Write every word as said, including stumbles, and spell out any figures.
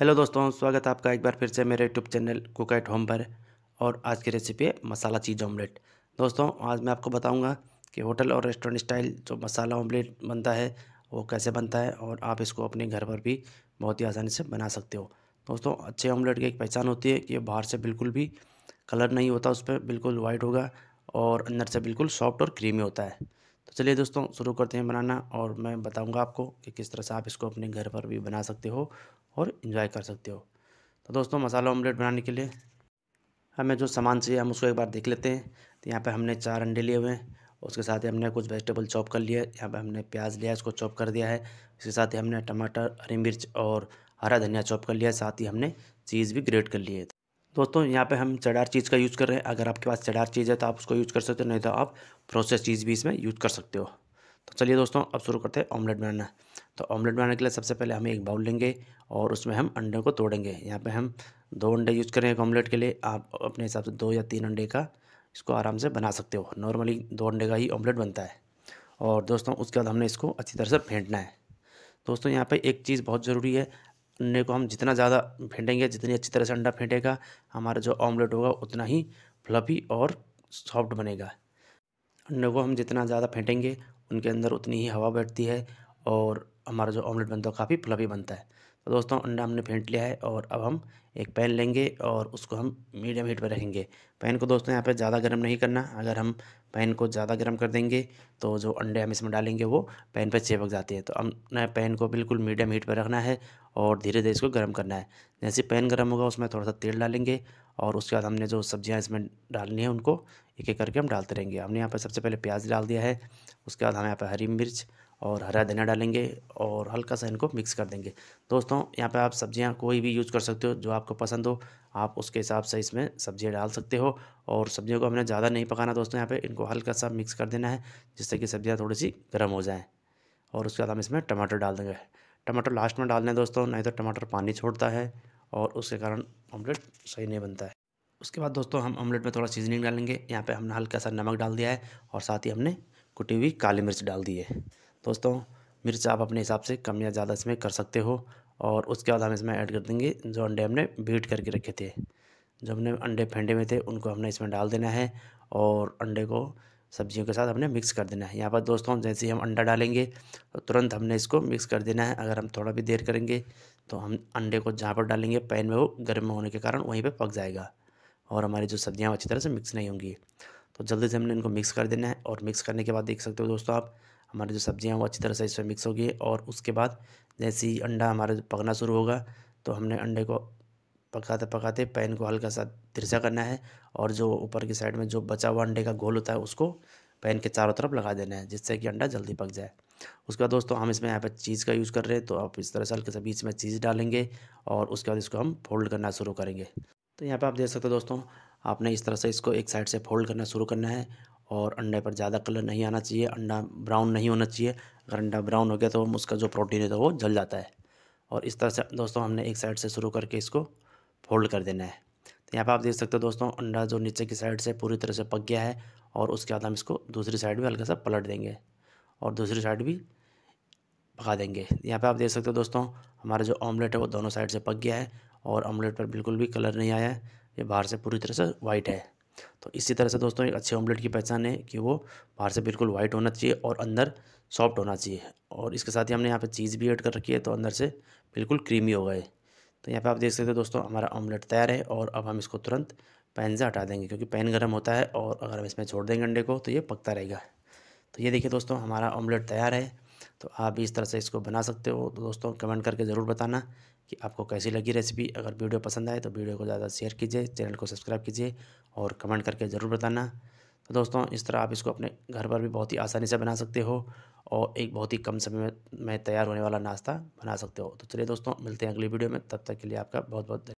Hello दोस्तों, स्वागत है आपका एक बार फिर से मेरे YouTube channel cook at home पर। और आज की रेसिपी है मसाला चीज़ ऑमलेट। दोस्तों आज मैं आपको बताऊंगा कि होटल और रेस्टोरेंट स्टाइल जो मसाला ऑमलेट बनता है वो कैसे बनता है, और आप इसको अपने घर पर भी बहुत ही आसानी से बना सकते हो। दोस्तों अच्छे ऑमलेट की एक पहचान होती है कि बाहर से बिल्कुल भी कलर नहीं होता, उस पर बिल्कुल वाइट होगा और अंदर से बिल्कुल सॉफ्ट और क्रीमी होता है। तो चलिए दोस्तों शुरू करते हैं बनाना, और मैं बताऊंगा आपको कि किस तरह से आप इसको अपने घर पर भी बना सकते हो और इन्जॉय कर सकते हो। तो दोस्तों मसाला ऑमलेट बनाने के लिए हमें जो सामान चाहिए हम उसको एक बार देख लेते हैं। तो यहाँ पे हमने चार अंडे लिए हुए हैं, उसके साथ ही हमने कुछ वेजिटेबल चॉप कर लिए। यहाँ पे हमने प्याज लिया, इसको चॉप कर दिया है। इसके साथ ही हमने टमाटर, हरी मिर्च और हरा धनिया चॉप कर लिया है। साथ ही हमने चीज़ भी ग्रेट कर ली है। दोस्तों यहाँ पे हम चेडार चीज़ का यूज़ कर रहे हैं। अगर आपके पास चेडार चीज़ है तो आप उसको यूज़ कर सकते हो, नहीं तो आप प्रोसेस चीज़ भी इसमें यूज़ कर सकते हो। तो चलिए दोस्तों अब शुरू करते हैं ऑमलेट बनाना। तो ऑमलेट बनाने के लिए सबसे पहले हम एक बाउल लेंगे और उसमें हम अंडे को तोड़ेंगे। यहाँ पे हम दो अंडे यूज़ कर रहे हैं ऑमलेट के लिए। आप अपने हिसाब से दो या तीन अंडे का इसको आराम से बना सकते हो। नॉर्मली दो अंडे का ही ऑमलेट बनता है। और दोस्तों उसके बाद हमने इसको अच्छी तरह से फेंटना है। दोस्तों यहाँ पर एक चीज़ बहुत ज़रूरी है, अंडे को हम जितना ज़्यादा फेंटेंगे, जितनी अच्छी तरह से अंडा फेंटेगा, हमारा जो ऑमलेट होगा उतना ही फ्लफी और सॉफ्ट बनेगा। अंडे को हम जितना ज़्यादा फेंटेंगे उनके अंदर उतनी ही हवा बैठती है और हमारा जो ऑमलेट बनता है काफ़ी फ्लफी बनता है। तो दोस्तों अंडा हमने फेंट लिया है, और अब हम एक पैन लेंगे और उसको हम मीडियम हीट पर रखेंगे। पैन को दोस्तों यहाँ पे ज़्यादा गर्म नहीं करना। अगर हम पैन को ज़्यादा गर्म कर देंगे तो जो अंडे हम इसमें डालेंगे वो पैन पे चिपक जाते हैं। तो हमने पैन को बिल्कुल मीडियम हीट पर रखना है और धीरे धीरे इसको गर्म करना है। जैसे पैन गर्म होगा उसमें थोड़ा सा तेल डालेंगे, और उसके बाद हमने जो सब्जियाँ इसमें डालनी है उनको एक एक करके हम डालते रहेंगे। हमने यहाँ पर सबसे पहले प्याज डाल दिया है, उसके बाद हम यहाँ पर हरी मिर्च और हरा धनिया डालेंगे और हल्का सा इनको मिक्स कर देंगे। दोस्तों यहाँ पे आप सब्जियाँ कोई भी यूज़ कर सकते हो, जो आपको पसंद हो आप उसके हिसाब से इसमें सब्जियाँ डाल सकते हो। और सब्जियों को हमने ज़्यादा नहीं पकाना दोस्तों, यहाँ पे इनको हल्का सा मिक्स कर देना है जिससे कि सब्जियाँ थोड़ी सी गर्म हो जाएँ। और उसके बाद हम इसमें टमाटर डाल देंगे। टमाटर लास्ट में डालने दोस्तों, नहीं तो टमाटर पानी छोड़ता है और उसके कारण ऑमलेट सही नहीं बनता है। उसके बाद दोस्तों हम ऑमलेट में थोड़ा सीजनिंग डालेंगे। यहाँ पर हमने हल्का सा नमक डाल दिया है, और साथ ही हमने कुटी हुई काली मिर्च डाल दी है। दोस्तों मिर्च आप अपने हिसाब से कम या ज़्यादा इसमें कर सकते हो। और उसके बाद हम इसमें ऐड कर देंगे जो अंडे हमने बीट करके रखे थे, जो हमने अंडे फेंटे हुए थे उनको हमने इसमें डाल देना है, और अंडे को सब्जियों के साथ हमने मिक्स कर देना है। यहाँ पर दोस्तों जैसे ही हम अंडा डालेंगे तो तुरंत हमने इसको मिक्स कर देना है। अगर हम थोड़ा भी देर करेंगे तो हम अंडे को जहाँ पर डालेंगे पैन में वो गर्म होने के कारण वहीं पर पक जाएगा और हमारी जो सब्जियाँ अच्छी तरह से मिक्स नहीं होंगी। तो जल्दी से हमने इनको मिक्स कर देना है, और मिक्स करने के बाद देख सकते हो दोस्तों आप हमारी जो सब्जियां वो अच्छी तरह से इसमें मिक्स होगी। और उसके बाद जैसे ही अंडा हमारा पकना शुरू होगा तो हमने अंडे को पकाते पकाते पैन को हल्का सा तिरछा करना है, और जो ऊपर की साइड में जो बचा हुआ अंडे का गोल होता है उसको पैन के चारों तरफ लगा देना है जिससे कि अंडा जल्दी पक जाए। उसके बाद दोस्तों हम इसमें यहाँ पर चीज़ का यूज़ कर रहे हैं, तो आप इस तरह से हल्के से बीच में चीज़ डालेंगे और उसके बाद इसको हम फोल्ड करना शुरू करेंगे। तो यहाँ पर आप देख सकते हो दोस्तों आपने इस तरह से इसको एक साइड से फोल्ड करना शुरू करना है, और अंडे पर ज़्यादा कलर नहीं आना चाहिए, अंडा ब्राउन नहीं होना चाहिए। अगर अंडा ब्राउन हो गया तो उसका जो प्रोटीन है तो वो जल जाता है। और इस तरह से दोस्तों हमने एक साइड से शुरू करके इसको फोल्ड कर देना है। तो यहाँ पर आप देख सकते हो दोस्तों अंडा जो नीचे की साइड से पूरी तरह से पक गया है, और उसके बाद हम इसको दूसरी साइड भी हल्का सा पलट देंगे और दूसरी साइड भी पका देंगे। यहाँ पर आप देख सकते हो दोस्तों हमारा जो ऑमलेट है वो दोनों साइड से पक गया है, और ऑमलेट पर बिल्कुल भी कलर नहीं आया है, ये बाहर से पूरी तरह से वाइट है। तो इसी तरह से दोस्तों एक अच्छे ऑमलेट की पहचान है कि वो बाहर से बिल्कुल वाइट होना चाहिए और अंदर सॉफ्ट होना चाहिए। और इसके साथ ही हमने यहाँ पे चीज़ भी ऐड कर रखी है, तो अंदर से बिल्कुल क्रीमी हो गए। तो यहाँ पे आप देख सकते हो दोस्तों हमारा ऑमलेट तैयार है, और अब हम इसको तुरंत पैन से हटा देंगे क्योंकि पैन गर्म होता है, और अगर हम इसमें छोड़ देंगे अंडे को तो ये पकता रहेगा। तो ये देखिए दोस्तों हमारा ऑमलेट तैयार है। तो आप भी इस तरह से इसको बना सकते हो। तो दोस्तों कमेंट करके ज़रूर बताना कि आपको कैसी लगी रेसिपी। अगर वीडियो पसंद आए तो वीडियो को ज़्यादा शेयर कीजिए, चैनल को सब्सक्राइब कीजिए और कमेंट करके ज़रूर बताना। तो दोस्तों इस तरह आप इसको अपने घर पर भी बहुत ही आसानी से बना सकते हो, और एक बहुत ही कम समय में तैयार होने वाला नाश्ता बना सकते हो। तो चलिए दोस्तों मिलते हैं अगली वीडियो में, तब तक के लिए आपका बहुत बहुत धन्यवाद।